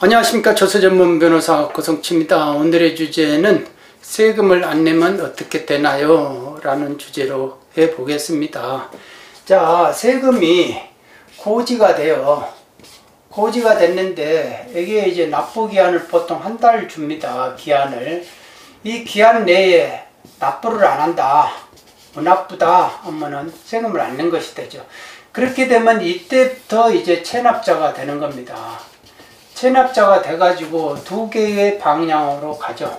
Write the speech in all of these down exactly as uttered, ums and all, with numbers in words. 안녕하십니까. 조세전문 변호사 고성치입니다. 오늘의 주제는 세금을 안 내면 어떻게 되나요? 라는 주제로 해보겠습니다. 자, 세금이 고지가 돼요. 고지가 됐는데 이게 이제 납부기한을 보통 한 달 줍니다. 기한을. 이 기한 내에 납부를 안 한다, 무납부다 하면은 세금을 안 낸 것이 되죠. 그렇게 되면 이때부터 이제 체납자가 되는 겁니다. 체납자가 돼가지고 두 개의 방향으로 가죠.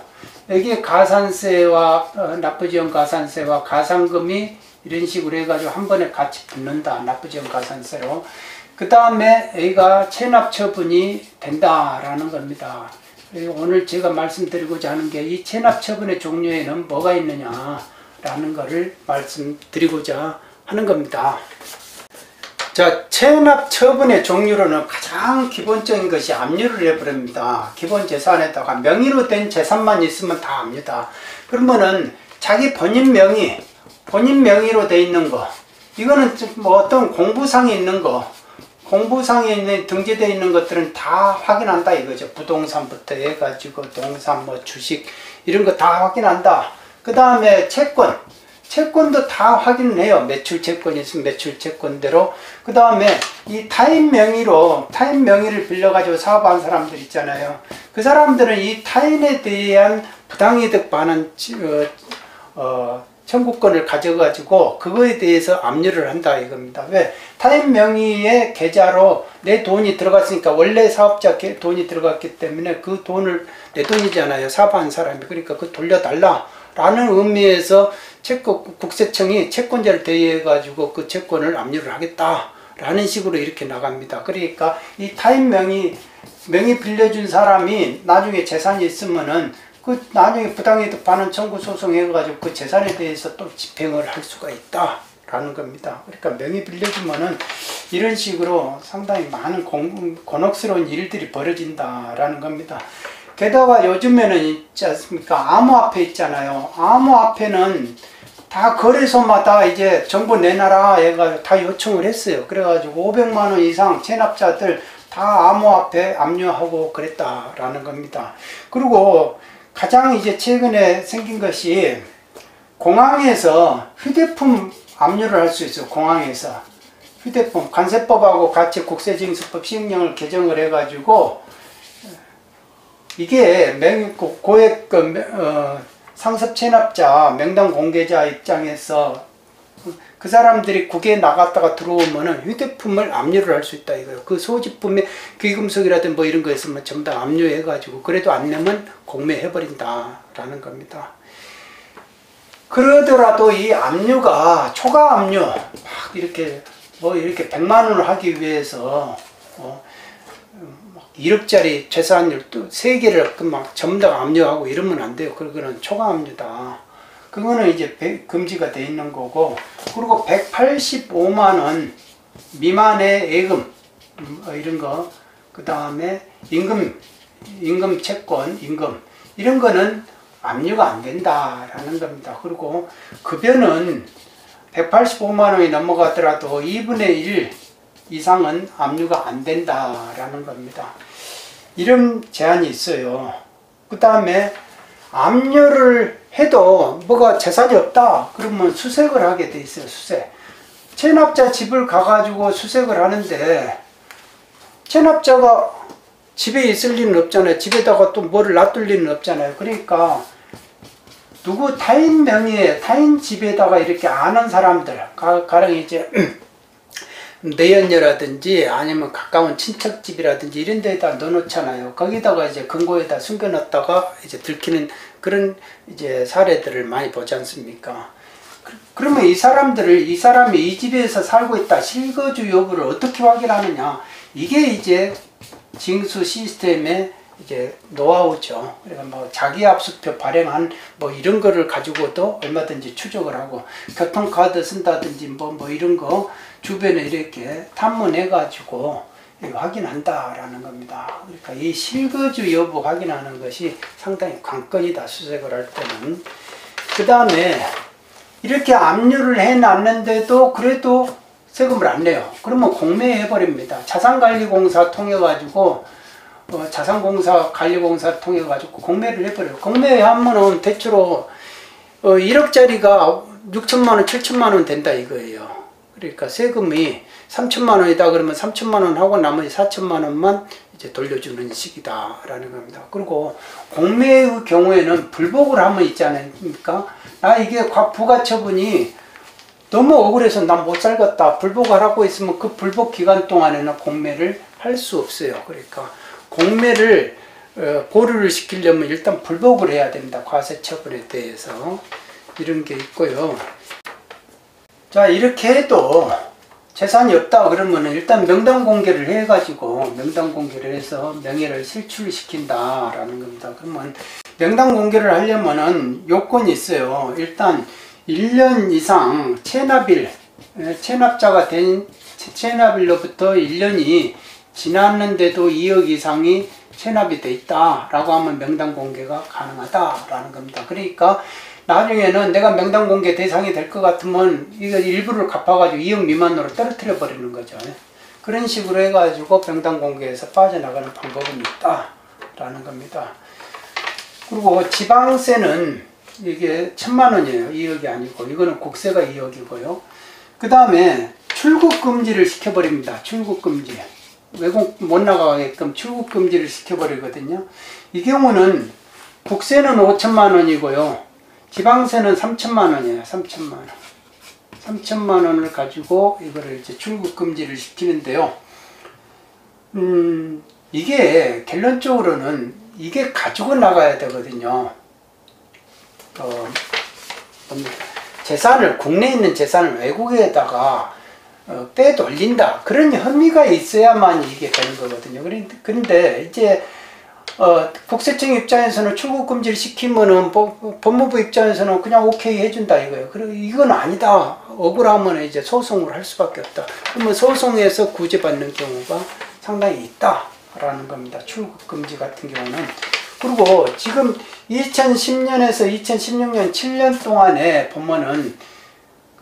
여기에 가산세와 납부지원 가산세와 가산금이 이런 식으로 해가지고 한 번에 같이 붙는다. 납부지원 가산세로. 그 다음에 여기가 체납처분이 된다라는 겁니다. 오늘 제가 말씀드리고자 하는 게 이 체납처분의 종류에는 뭐가 있느냐라는 것을 말씀드리고자 하는 겁니다. 자, 체납처분의 종류로는 가장 기본적인 것이 압류를 해버립니다. 기본 재산에다가 명의로 된 재산만 있으면 다 압류다. 그러면은 자기 본인 명의, 본인 명의로 돼 있는 거, 이거는 뭐 어떤 공부상에 있는 거, 공부상에 있는 등재되어 있는 것들은 다 확인한다 이거죠. 부동산부터 해가지고 동산, 뭐 주식 이런 거 다 확인한다. 그 다음에 채권. 채권도 다 확인을 해요. 매출 채권이 있으면 매출 채권대로. 그 다음에 이 타인 명의로, 타인 명의를 빌려가지고 사업한 사람들 있잖아요. 그 사람들은 이 타인에 대한 부당이득 반환 어, 청구권을 가져가지고 그거에 대해서 압류를 한다 이겁니다. 왜? 타인 명의의 계좌로 내 돈이 들어갔으니까, 원래 사업자 돈이 들어갔기 때문에 그 돈을 내 돈이잖아요. 사업한 사람이. 그러니까 그거 돌려달라 라는 의미에서 채권, 국세청이 채권자를 대여해가지고 그 채권을 압류를 하겠다라는 식으로 이렇게 나갑니다. 그러니까 이 타인 명의, 명의 빌려준 사람이 나중에 재산이 있으면은 그 나중에 부당이득 반환 청구 소송해가지고 그 재산에 대해서 또 집행을 할 수가 있다라는 겁니다. 그러니까 명의 빌려주면은 이런 식으로 상당히 많은 공, 곤혹스러운 일들이 벌어진다라는 겁니다. 게다가 요즘에는 있지 않습니까? 암호화폐 있잖아요. 암호화폐는 다 거래소마다 이제 정부 내놔라 해가지고 다 요청을 했어요. 그래가지고 오백만 원 이상 체납자들 다 암호화폐 압류하고 그랬다라는 겁니다. 그리고 가장 이제 최근에 생긴 것이 공항에서 휴대폰 압류를 할 수 있어요. 공항에서 휴대폰 관세법하고 같이 국세징수법 시행령을 개정을 해가지고 이게 명, 고액 어, 상습 체납자 명단 공개자 입장에서 그 사람들이 국외에 나갔다가 들어오면은 휴대폰을 압류를 할 수 있다 이거예요. 그 소지품에 귀금속이라든지 뭐 이런 거 있으면 전부 다 압류해가지고 그래도 안 내면 공매해버린다라는 겁니다. 그러더라도 이 압류가 초과 압류 막 이렇게 뭐 이렇게 백만 원을 하기 위해서 어, 일억짜리 재산율 또 세 개를 막 전부 다 압류하고 이러면 안 돼요. 그거는 초과 압류다. 그거는 이제 금지가 돼 있는 거고, 그리고 백팔십오만 원 미만의 예금, 이런 거, 그 다음에 임금, 임금 채권, 임금, 이런 거는 압류가 안 된다라는 겁니다. 그리고 급여는 백팔십오만 원이 넘어가더라도 이분의 일 이상은 압류가 안 된다라는 겁니다. 이런 제한이 있어요. 그 다음에 압류를 해도 뭐가 재산이 없다 그러면 수색을 하게 돼 있어요. 수색. 체납자 집을 가가지고 수색을 하는데 체납자가 집에 있을 리는 없잖아요. 집에다가 또 뭐를 놔둘 리는 없잖아요. 그러니까 누구 타인 명의에, 타인 집에다가 이렇게 아는 사람들, 가령 이제 내연녀라든지 아니면 가까운 친척집이라든지 이런 데에다 넣어놓잖아요. 거기다가 이제 금고에다 숨겨놨다가 이제 들키는 그런 이제 사례들을 많이 보지 않습니까? 그러면 이 사람들을, 이 사람이 이 집에서 살고 있다, 실거주 여부를 어떻게 확인하느냐, 이게 이제 징수 시스템의 이제 노하우죠. 그러니까 뭐 자기압수표 발행한 뭐 이런 거를 가지고도 얼마든지 추적을 하고, 교통카드 쓴다든지 뭐, 뭐 이런 거 주변에 이렇게 탐문해 가지고 확인한다라는 겁니다. 그러니까 이 실거주 여부 확인하는 것이 상당히 관건이다, 수색을 할 때는. 그 다음에 이렇게 압류를 해 놨는데도 그래도 세금을 안 내요. 그러면 공매해 버립니다. 자산관리공사 통해 가지고 어, 자산공사, 관리공사 통해 가지고 공매를 해버려요. 공매하면은 대체로 어, 일억짜리가 육천만 원, 칠천만 원 된다 이거예요. 그러니까 세금이 삼천만 원이다 그러면 삼천만 원 하고 나머지 사천만 원만 이제 돌려주는 식이다라는 겁니다. 그리고 공매의 경우에는 불복을 하면 있지 않습니까? 나 이게 부가처분이 너무 억울해서 난 못 살겠다, 불복을 하고 있으면 그 불복 기간 동안에는 공매를 할 수 없어요. 그러니까 공매를 어, 보류를 시키려면 일단 불복을 해야 됩니다. 과세처분에 대해서 이런 게 있고요. 자, 이렇게 해도 재산이 없다 그러면은 일단 명단 공개를 해 가지고 명단 공개를 해서 명예를 실추시킨다 라는 겁니다. 그러면 명단 공개를 하려면은 요건이 있어요. 일단 일 년 이상 체납일, 체납자가 된 체납일로부터 일 년이 지났는데도 이억 이상이 체납이 돼 있다 라고 하면 명단 공개가 가능하다 라는 겁니다. 그러니까 나중에는 내가 명단 공개 대상이 될 것 같으면 이거 일부를 갚아가지고 이억 미만으로 떨어뜨려 버리는 거죠. 그런 식으로 해가지고 명단 공개에서 빠져나가는 방법은 있다 라는 겁니다. 그리고 지방세는 이게 천만 원이에요. 이억이 아니고 이거는 국세가 이억이고요. 그 다음에 출국 금지를 시켜버립니다. 출국 금지, 외국 못 나가게끔 출국 금지를 시켜버리거든요. 이 경우는 국세는 오천만 원이고요. 지방세는 삼천만 원이에요. 삼천만 원. 삼천만 원을 가지고 이거를 이제 출국 금지를 시키는데요. 음, 이게 결론적으로는 이게 가지고 나가야 되거든요. 어, 재산을, 국내에 있는 재산을 외국에다가 어, 빼돌린다, 그런 혐의가 있어야만 이게 되는 거거든요. 그런데 이제 어, 국세청 입장에서는 출국 금지를 시키면은 보, 법무부 입장에서는 그냥 오케이 해준다 이거예요. 그리고 이건 아니다, 억울하면 이제 소송을 할 수밖에 없다. 그러면 소송에서 구제받는 경우가 상당히 있다라는 겁니다. 출국 금지 같은 경우는. 그리고 지금 이천십 년에서 이천십육 년 칠 년 동안에 보면은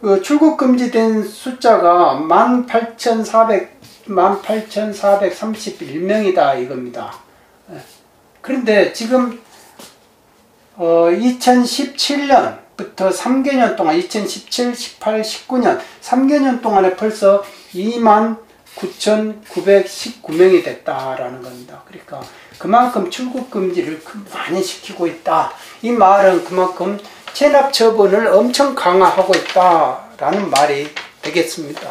그 출국 금지된 숫자가 만 팔천사백, 만 팔천사백삼십일 명이다 이겁니다. 그런데 지금 어 이천십칠 년부터 삼 개년 동안, 이천십칠, 십팔, 십구 년 삼 개년 동안에 벌써 이만 구천구백십구 명이 됐다라는 겁니다. 그러니까 그만큼 출국 금지를 많이 시키고 있다. 이 말은 그만큼 체납 처분을 엄청 강화하고 있다라는 말이 되겠습니다.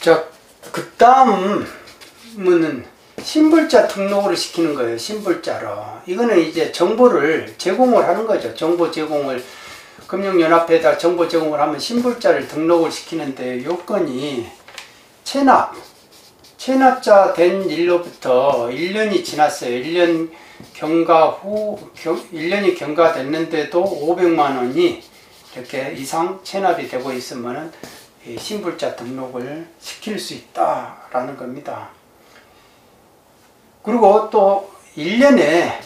자, 그 다음은 신불자 등록을 시키는 거예요. 신불자로. 이거는 이제 정보를 제공을 하는 거죠. 정보 제공을, 금융연합회에다 정보 제공을 하면 신불자를 등록을 시키는데, 요건이 체납, 체납자 된 일로부터 일 년이 지났어요. 일 년 경과 후, 일 년이 경과됐는데도 오백만 원이 이렇게 이상 체납이 되고 있으면은 신불자 등록을 시킬 수 있다라는 겁니다. 그리고 또 일 년에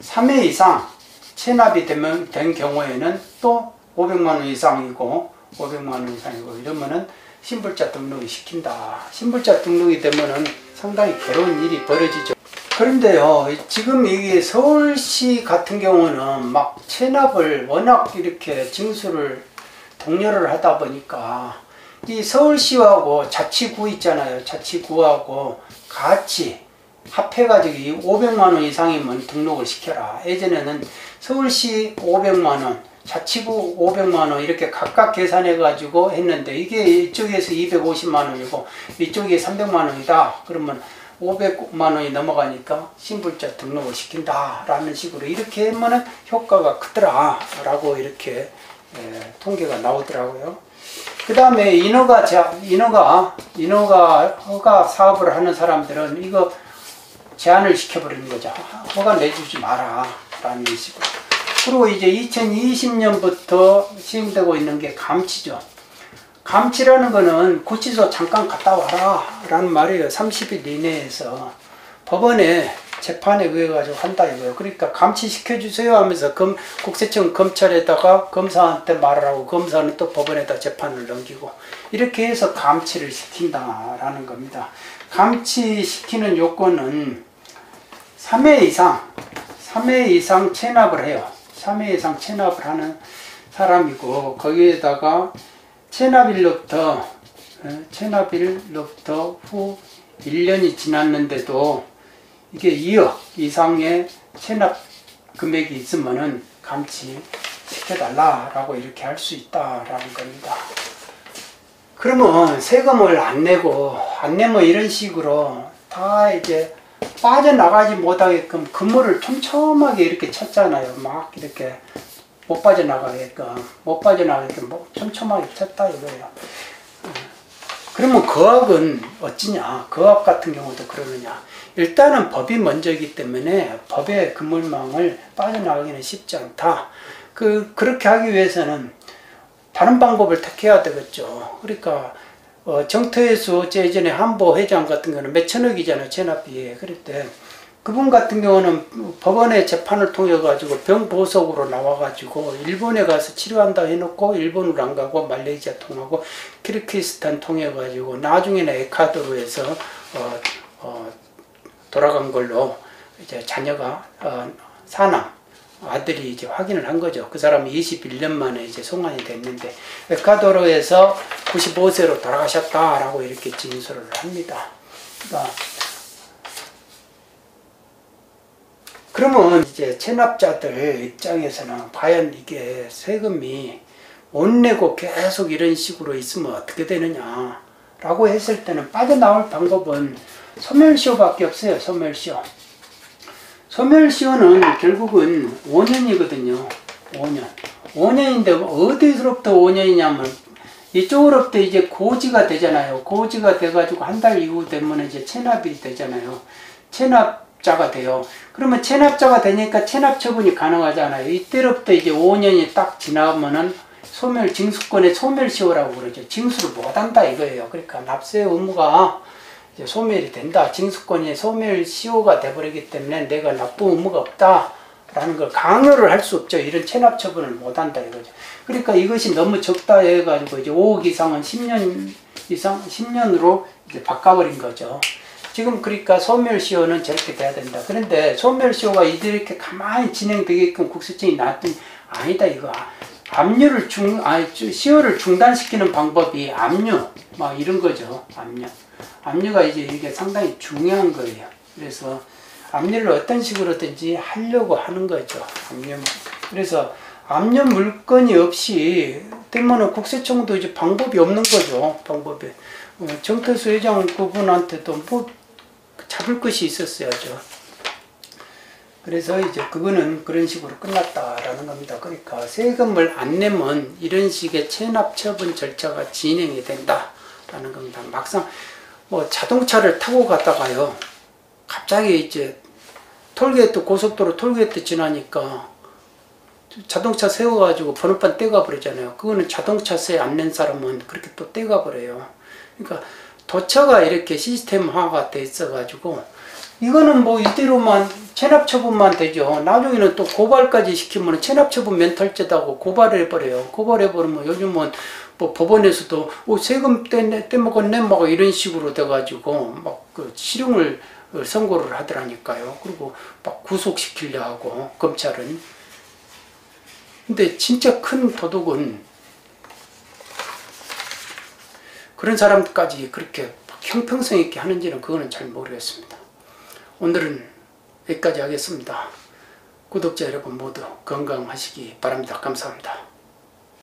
삼 회 이상 체납이 되면, 된 경우에는 또 오백만 원 이상이고, 오백만 원 이상이고, 이러면은 신불자 등록이 시킨다. 신불자 등록이 되면은 상당히 괴로운 일이 벌어지죠. 그런데요, 지금 이게 서울시 같은 경우는 막 체납을 워낙 이렇게 징수를 독려를 하다 보니까, 이 서울시하고 자치구 있잖아요. 자치구하고 같이 합해가지고 오백만 원 이상이면 등록을 시켜라. 예전에는 서울시 오백만 원, 자치구 오백만 원 이렇게 각각 계산해가지고 했는데, 이게 이쪽에서 이백오십만 원이고 이쪽에 삼백만 원이다. 그러면 오백만 원이 넘어가니까 신불자 등록을 시킨다 라는 식으로 이렇게 하면 효과가 크더라 라고 이렇게 예, 통계가 나오더라고요. 그 다음에 인허가, 인허가, 인허가 허가 사업을 하는 사람들은 이거 제한을 시켜버리는 거죠. 허가 내주지 마라 라는 식으로. 그리고 이제 이천이십 년부터 시행되고 있는 게 감치죠. 감치라는 거는 구치소 잠깐 갔다 와라 라는 말이에요. 삼십 일 이내에서 법원에 재판에 의해 가지고 한다 이거예요. 그러니까 감치시켜주세요 하면서 검, 국세청 검찰에다가 검사한테 말하라고, 검사는 또 법원에다 재판을 넘기고, 이렇게 해서 감치를 시킨다라는 겁니다. 감치시키는 요건은 삼 회 이상, 삼 회 이상 체납을 해요. 삼 회 이상 체납을 하는 사람이고, 거기에다가 체납일로부터, 체납일로부터 후 일 년이 지났는데도 이게 이억 이상의 체납 금액이 있으면은 감치시켜달라라고 이렇게 할 수 있다라는 겁니다. 그러면 세금을 안 내고, 안 내면 이런 식으로 다 이제 빠져나가지 못하게끔 그물을 촘촘하게 이렇게 쳤잖아요. 막 이렇게 못 빠져나가게끔, 못 빠져나가게끔 뭐 촘촘하게 쳤다 이거예요. 그러면 거학은 어찌냐? 거학 같은 경우도 그러느냐? 일단은 법이 먼저이기 때문에 법의 그물망을 빠져나가기는 쉽지 않다. 그, 그렇게 하기 위해서는 다른 방법을 택해야 되겠죠. 그러니까 어, 정태수 제 예전에 한보 회장 같은 경우는 몇천억이잖아요, 체납비에. 그랬대. 그분 같은 경우는 법원의 재판을 통해 가지고 병보석으로 나와 가지고 일본에 가서 치료한다 해놓고 일본으로 안 가고 말레이시아 통하고 키르키스탄 통해 가지고 나중에는 에콰도르에서 어, 어, 돌아간 걸로 이제 자녀가 어, 사남 아들이 이제 확인을 한 거죠. 그 사람이 이십일 년 만에 이제 송환이 됐는데, 에콰도르에서 구십오 세로 돌아가셨다라고 이렇게 진술을 합니다. 그러니까 그러면 이제 체납자들 입장에서는 과연 이게 세금이 못 내고 계속 이런 식으로 있으면 어떻게 되느냐라고 했을 때는 빠져나올 방법은 소멸시효밖에 없어요. 소멸시효. 소멸시효는 결국은 오 년이거든요. 오 년. 오 년인데 어디서부터 오 년이냐면 이쪽으로부터 이제 고지가 되잖아요. 고지가 돼가지고 한 달 이후 되면 이제 체납이 되잖아요. 체납자가 돼요. 그러면 체납자가 되니까 체납 처분이 가능하잖아요. 이때로부터 이제 오 년이 딱 지나면은 소멸, 징수권의 소멸시효라고 그러죠. 징수를 못한다 이거예요. 그러니까 납세 의무가 소멸이 된다. 징수권이 소멸시효가 되어버리기 때문에 내가 납부 의무가 없다라는 걸 강요를 할 수 없죠. 이런 체납 처분을 못한다 이거죠. 그러니까 이것이 너무 적다 해가지고 이제 오억 이상은 십 년 이상, 십 년으로 이제 바꿔버린 거죠. 지금 그러니까 소멸시효는 저렇게 돼야 된다. 그런데 소멸시효가 이렇게 가만히 진행되게끔 국세청이 놨더니 아니다 이거. 압류를 중, 아니, 시효를 중단시키는 방법이 압류, 막 이런 거죠. 압류. 압류가 이제 이게 상당히 중요한 거예요. 그래서 압류를 어떤 식으로든지 하려고 하는 거죠. 압류. 그래서 압류 물건이 없이 되면은 국세청도 이제 방법이 없는 거죠. 방법이. 정태수 회장 그분한테도 뭐 잡을 것이 있었어야죠. 그래서 이제 그거는 그런 식으로 끝났다라는 겁니다. 그러니까 세금을 안 내면 이런 식의 체납 처분 절차가 진행이 된다라는 겁니다. 막상 뭐 자동차를 타고 갔다가요, 갑자기 이제 톨게이트, 고속도로 톨게이트 지나니까 자동차 세워가지고 번호판 떼가 버리잖아요. 그거는 자동차세 안 낸 사람은 그렇게 또 떼가 버려요. 그러니까 도처가 이렇게 시스템화가 돼 있어가지고 이거는 뭐 이대로만 체납처분만 되죠. 나중에는 또 고발까지 시키면 체납처분 면탈죄다고 고발을 해버려요. 고발해버리면 요즘은 뭐 법원에서도 어, 세금 떼, 떼먹었네 막 이런 식으로 돼가지고 막 그 실형을 선고를 하더라니까요. 그리고 막 구속시키려 하고 검찰은. 근데 진짜 큰 도둑은 그런 사람까지 그렇게 형평성 있게 하는지는 그거는 잘 모르겠습니다. 오늘은 여기까지 하겠습니다. 구독자 여러분 모두 건강하시기 바랍니다. 감사합니다.